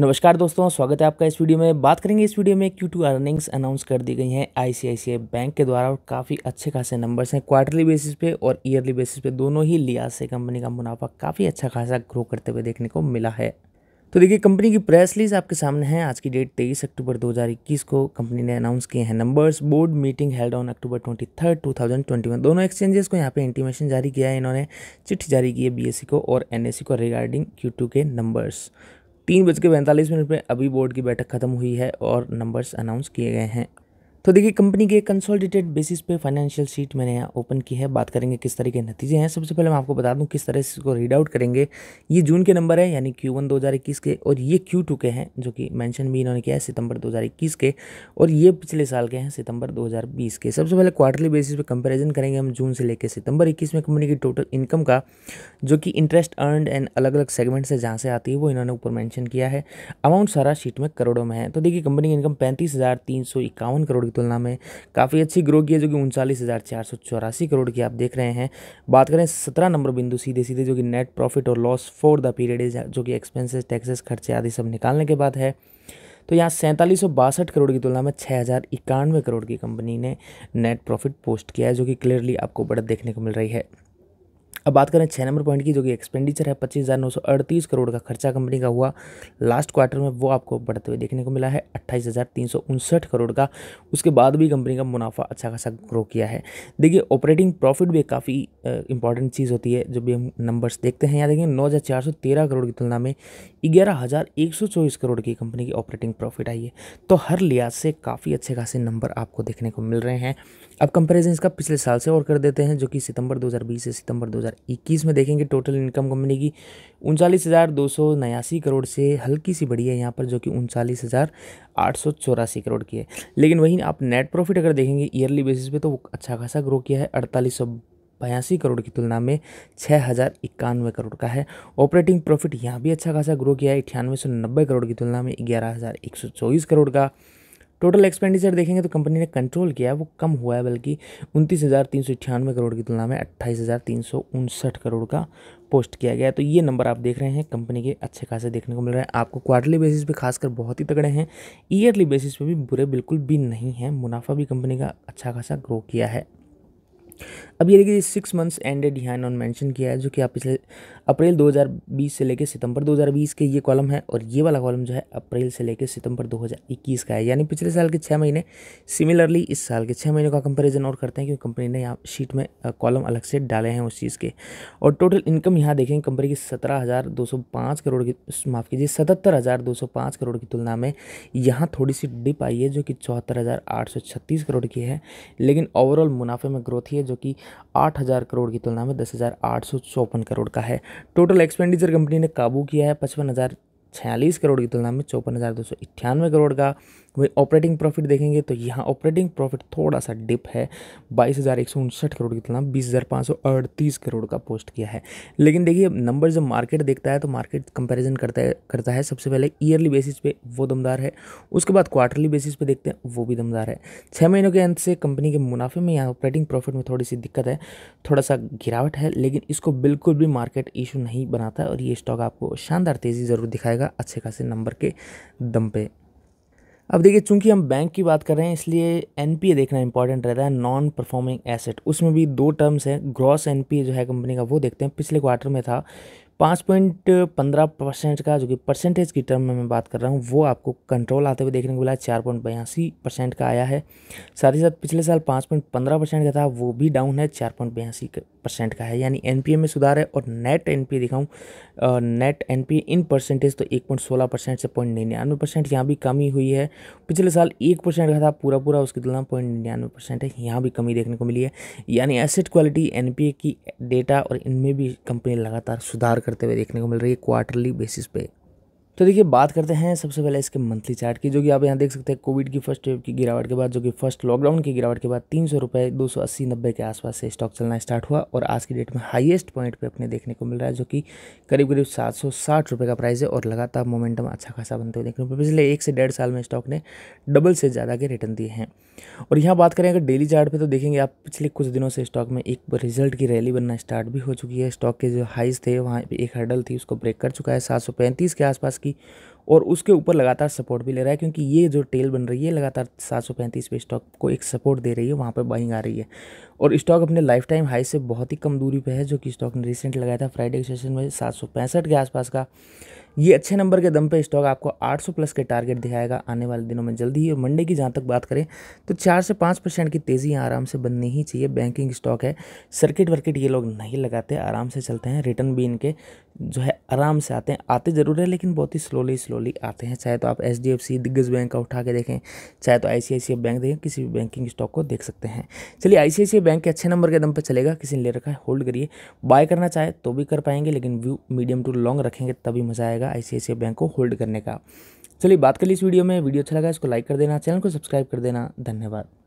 नमस्कार दोस्तों, स्वागत है आपका इस वीडियो में। बात करेंगे इस वीडियो में Q2 अर्निंग्स अनाउंस कर दी गई हैं ICICI बैंक के द्वारा और काफ़ी अच्छे खासे नंबर्स हैं क्वार्टरली बेसिस पे और ईयरली बेसिस पे, दोनों ही लिहाज से कंपनी का मुनाफा काफ़ी अच्छा खासा ग्रो करते हुए देखने को मिला है। तो देखिए, कंपनी की प्रेस रिलीज आपके सामने है। आज की डेट 23 अक्टूबर 2021 को कंपनी ने अनाउंस किए हैं numbers. Board meeting held on October 23, 2021। दोनों एक्सचेंजेस को यहाँ पे इंटीमेशन जारी किया है, इन्होंने चिट्ठी जारी की है BSE को और NSE को रिगार्डिंग Q2 के नंबर्स। 3:42 में अभी बोर्ड की बैठक खत्म हुई है और नंबर्स अनाउंस किए गए हैं। तो देखिए, कंपनी के कंसोलिडेटेड बेसिस पे फाइनेंशियल शीट मैंने यहाँ ओपन की है। बात करेंगे किस तरह के नतीजे हैं। सबसे पहले मैं आपको बता दूं किस तरह से इसको रीड आउट करेंगे। ये जून के नंबर है यानी Q1 2021 के, और ये Q2 के हैं जो कि मेंशन भी इन्होंने किया है सितंबर 2021 के, और ये पिछले साल के हैं सितंबर 2020 के। सबसे पहले क्वार्टरली बेसिस पे कंपेरिजन करेंगे हम जून से लेकर सितंबर 2021 में कंपनी की टोटल इनकम का, जो कि इंटरेस्ट अर्नड एंड अलग अलग सेगमेंट से जहाँ से आती है वो इन्होंने ऊपर मैंशन किया है। अमाउंट सारा शीट में करोड़ों में है। तो देखिए, कंपनी की इनकम 35,351 करोड़ की तुलना में काफ़ी अच्छी ग्रो की है, जो कि 39,484 करोड़ की आप देख रहे हैं। बात करें 17 नंबर बिंदु सीधे जो कि नेट प्रॉफिट और लॉस फॉर द पीरियड, जो कि एक्सपेंसेस, टैक्सेस, खर्चे आदि सब निकालने के बाद है। तो यहाँ 4762 करोड़ की तुलना में 6091 करोड़ की कंपनी ने नेट प्रॉफिट पोस्ट किया है, जो कि क्लियरली आपको बढ़त देखने को मिल रही है। अब बात करें 6 नंबर पॉइंट की, जो कि एक्सपेंडिचर है। 25,938 करोड़ का खर्चा कंपनी का हुआ लास्ट क्वार्टर में, वो आपको बढ़ते हुए देखने को मिला है 28,359 करोड़ का। उसके बाद भी कंपनी का मुनाफा अच्छा खासा ग्रो किया है। देखिए, ऑपरेटिंग प्रॉफिट भी काफ़ी इंपॉर्टेंट चीज़ होती है जब भी हम नंबर्स देखते हैं। यहाँ देखिए, 9,413 करोड़ की तुलना में 11,124 करोड़ की कंपनी की ऑपरेटिंग प्रॉफिट आई है। तो हर लिहाज से काफ़ी अच्छे खासे नंबर आपको देखने को मिल रहे हैं। अब कंपेरिजन इसका पिछले साल से और कर देते हैं, जो कि सितंबर 2020 से सितंबर 2021 में देखेंगे। टोटल इनकम कंपनी की 39,289 करोड़ से हल्की सी बढ़ी है यहाँ पर, जो कि 39,884 करोड़ की है। लेकिन वहीं आप नेट प्रॉफिट अगर देखेंगे ईयरली बेसिस पे, तो वो अच्छा खासा ग्रो किया है। 48,82 करोड़ की तुलना में 6,091 करोड़ का है। ऑपरेटिंग प्रॉफिट यहाँ भी अच्छा खासा ग्रो किया है, 9890 करोड़ की तुलना में 11,124 करोड़ का। टोटल एक्सपेंडिचर देखेंगे तो कंपनी ने कंट्रोल किया है, वो कम हुआ है, बल्कि 29,398 करोड़ की तुलना में 28,359 करोड़ का पोस्ट किया गया है। तो ये नंबर आप देख रहे हैं कंपनी के अच्छे खासे देखने को मिल रहे हैं। आपको क्वार्टरली बेसिस पे खासकर बहुत ही तगड़े हैं, ईयरली बेसिस पे भी बुरे बिल्कुल भी नहीं हैं। मुनाफा भी कंपनी का अच्छा खासा ग्रो किया है। अब ये देखिए, 6 मंथ्स एंडेड यहाँ इन्होंने मेंशन किया है, जो कि आप पिछले अप्रैल 2020 से लेकर सितंबर 2020 के ये कॉलम है, और ये वाला कॉलम जो है अप्रैल से लेकर सितंबर 2021 का है। यानी पिछले साल के 6 महीने, सिमिलरली इस साल के 6 महीनों का कंपैरिजन और करते हैं, क्योंकि कंपनी ने यहाँ शीट में कॉलम अलग से डाले हैं उस चीज़ के। और टोटल इनकम यहाँ देखेंगे कंपनी की 17,205 करोड़ की, माफ़ कीजिए 77,205 करोड़ की तुलना में यहाँ थोड़ी सी डिप आई है, जो कि 74,836 करोड़ की है। लेकिन ओवरऑल मुनाफे में ग्रोथ है, जो कि 8,000 करोड़ की तुलना में 10,854 करोड़ का है। टोटल एक्सपेंडिचर कंपनी ने काबू किया है 55,046 करोड़ की तुलना में 54,298 करोड़ का। वही ऑपरेटिंग प्रॉफिट देखेंगे तो यहाँ ऑपरेटिंग प्रॉफिट थोड़ा सा डिप है, 22,159 करोड़ की तुलना 20,538 करोड़ का पोस्ट किया है। लेकिन देखिए, नंबर जब मार्केट देखता है तो मार्केट कंपैरिजन करता है सबसे पहले ईयरली बेसिस पे, वो दमदार है। उसके बाद क्वार्टरली बेसिस पे देखते हैं, वो भी दमदार है। 6 महीनों के अंत से कंपनी के मुनाफे में यहाँ ऑपरेटिंग प्रॉफिट में थोड़ी सी दिक्कत है, थोड़ा सा गिरावट है, लेकिन इसको बिल्कुल भी मार्केट इशू नहीं बनाता और ये स्टॉक आपको शानदार तेज़ी ज़रूर दिखाएगा अच्छे खासे नंबर के दम पे। अब देखिए, चूंकि हम बैंक की बात कर रहे हैं इसलिए NPA देखना इंपॉर्टेंट रहता है, नॉन परफॉर्मिंग एसेट। उसमें भी 2 टर्म्स हैं। ग्रॉस NPA जो है कंपनी का वो देखते हैं। पिछले क्वार्टर में था 5.15% का, जो कि परसेंटेज की टर्म में मैं बात कर रहा हूँ, वो आपको कंट्रोल आते हुए देखने को मिला है। 4.82% का आया है। साथ ही साथ पिछले साल 5.15% का था, वो भी डाउन है, 4.82% का है। यानी NPA में सुधार है। और नेट NPA दिखाऊँ, नेट NPA इन परसेंटेज तो 1.16% से 0.99%, यहाँ भी कमी हुई है। पिछले साल 1% का था पूरा, उसकी तुलना 0.99% है, यहाँ भी कमी देखने को मिली है। यानी एसेट क्वालिटी, NPA की डेटा और इनमें भी कंपनी लगातार सुधार करते हुए देखने को मिल रही है क्वार्टरली बेसिस पे। तो देखिए, बात करते हैं सबसे पहले इसके मंथली चार्ट की, जो कि आप यहाँ देख सकते हैं कोविड की फर्स्ट वेव की गिरावट के बाद, जो कि फर्स्ट लॉकडाउन की गिरावट के बाद 300 रुपये 280-90 के आसपास से स्टॉक चलना स्टार्ट हुआ और आज की डेट में हाईएस्ट पॉइंट पे अपने देखने को मिल रहा है, जो कि करीब 760 रुपये का प्राइस है और लगातार मोमेंटम अच्छा खासा बनते हुए देखने को। पिछले 1 से डेढ़ साल में स्टॉक ने डबल से ज़्यादा के रिटर्न दिए हैं। और यहाँ बात करें अगर डेली चार्ट पे, तो देखेंगे आप पिछले कुछ दिनों से स्टॉक में एक रिजल्ट की रैली बनना स्टार्ट भी हो चुकी है। स्टॉक के जो हाइज थे, वहाँ पे एक हर्डल थी, उसको ब्रेक कर चुका है 735 के आसपास की, और उसके ऊपर लगातार सपोर्ट भी ले रहा है, क्योंकि ये जो टेल बन रही है लगातार 735 पे स्टॉक को एक सपोर्ट दे रही है, वहाँ पर बाइंग आ रही है। और स्टॉक अपने लाइफ टाइम हाई से बहुत ही कम दूरी पे है, जो कि स्टॉक ने रिसेंट लगाया था फ्राइडे के सेशन में 765 के आसपास का। ये अच्छे नंबर के दम पे स्टॉक आपको 800 प्लस के टारगेट दिखाएगा आने वाले दिनों में जल्दी ही। और मंडे की जहाँ तक बात करें तो 4 से 5% की तेज़ी आराम से बननी ही चाहिए। बैंकिंग स्टॉक है, सर्किट वर्किट ये लोग नहीं लगाते, आराम से चलते हैं। रिटर्न भी इनके जो है आराम से आते हैं, आते ज़रूर है लेकिन बहुत ही स्लोली आते हैं। चाहे तो आप HDFC दिग्गज बैंक का उठा के देखें, चाहे तो ICICI बैंक देखें, किसी भी बैंकिंग स्टॉक को देख सकते हैं। चलिए ICICI बैंक के अच्छे नंबर के दम पर चलेगा, किसी ने ले रखा है होल्ड करिए। बाय करना चाहे तो भी कर पाएंगे, लेकिन व्यू मीडियम टू लॉन्ग रखेंगे तभी मज़ा आएगा ICICI बैंक को होल्ड करने का। चलिए बात कर ली इस वीडियो में। वीडियो अच्छा लगा इसको लाइक कर देना, चैनल को सब्सक्राइब कर देना। धन्यवाद।